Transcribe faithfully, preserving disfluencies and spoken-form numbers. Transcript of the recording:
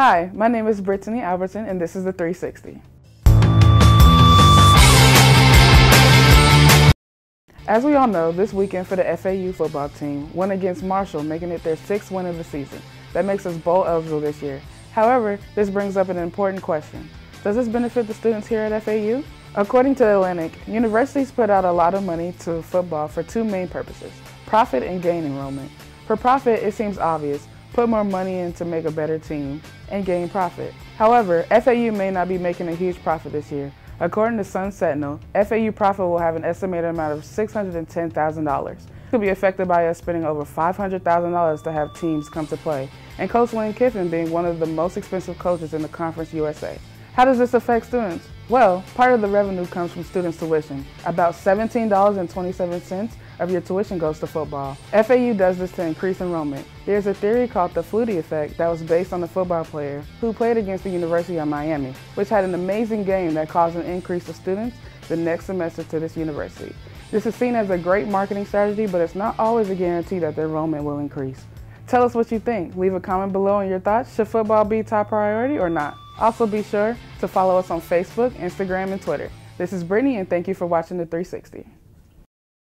Hi, my name is Brittany Albertson, and this is The three sixty. As we all know, this weekend for the F A U football team won against Marshall, making it their sixth win of the season. That makes us bowl eligible this year. However, this brings up an important question. Does this benefit the students here at F A U? According to Atlantic, universities put out a lot of money to football for two main purposes, profit and gain enrollment. For profit, it seems obvious. Put more money in to make a better team and gain profit. However, F A U may not be making a huge profit this year. According to Sun Sentinel, F A U profit will have an estimated amount of six hundred ten thousand dollars. Could be affected by us spending over five hundred thousand dollars to have teams come to play, and Coach Lane Kiffin being one of the most expensive coaches in the Conference U S A. How does this affect students? Well, part of the revenue comes from students' tuition. About seventeen dollars and twenty-seven cents of your tuition goes to football. F A U does this to increase enrollment. There's a theory called the Flutie Effect that was based on a football player who played against the University of Miami, which had an amazing game that caused an increase of students the next semester to this university. This is seen as a great marketing strategy, but it's not always a guarantee that the enrollment will increase. Tell us what you think. Leave a comment below on your thoughts. Should football be top priority or not? Also, be sure to follow us on Facebook, Instagram, and Twitter. This is Brittany, and thank you for watching The three sixty.